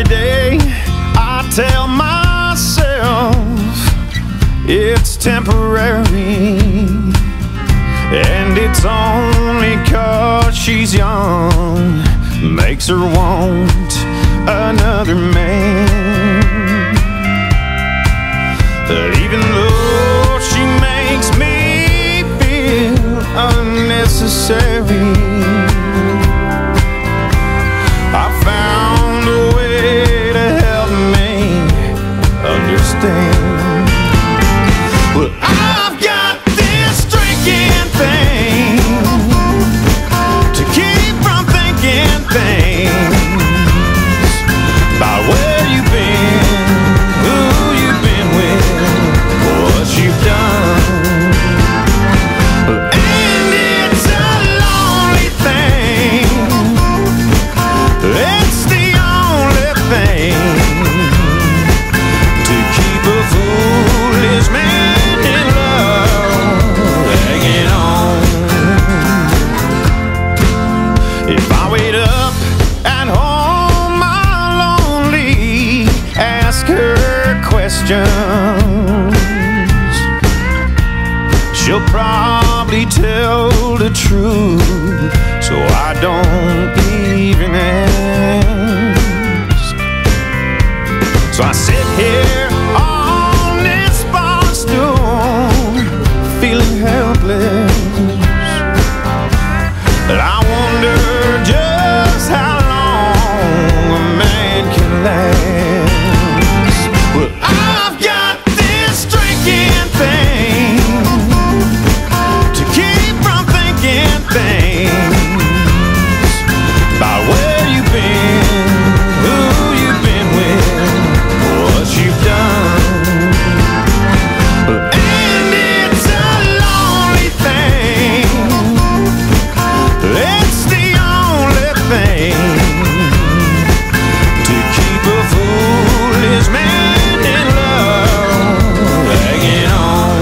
Every day I tell myself it's temporary, and it's only 'cause she's young makes her want another man. Even though she makes me feel unnecessary, I found a way to help me understand. Well, I've got this drinking thing to keep from thinking things about where you've been, who you've been with, what you've done. And it's a lonely thing, it's the only thing to keep a foolish man in love hanging on. If I wait up at home, I'll only ask her questions. She'll probably tell the truth, so I don't even ask. So I sit here on this bar stool, feeling helpless. And I wonder just how long a man can last. Well, I've got this drinking thing to keep from thinking things about where you've been, who you've been with, what you've done. Well, and it's a lonely thing, it's the only thing to keep a foolish man in love hanging on.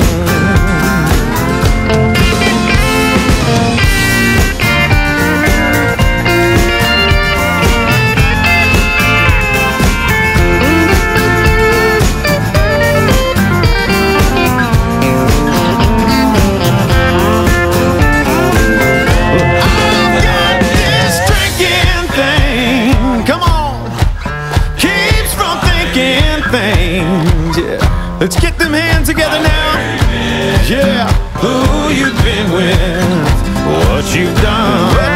I've got this drinking thing, come on, keeps from thinking things. Yeah, let's get them hands together now. Yeah, who you've been with, what you've done.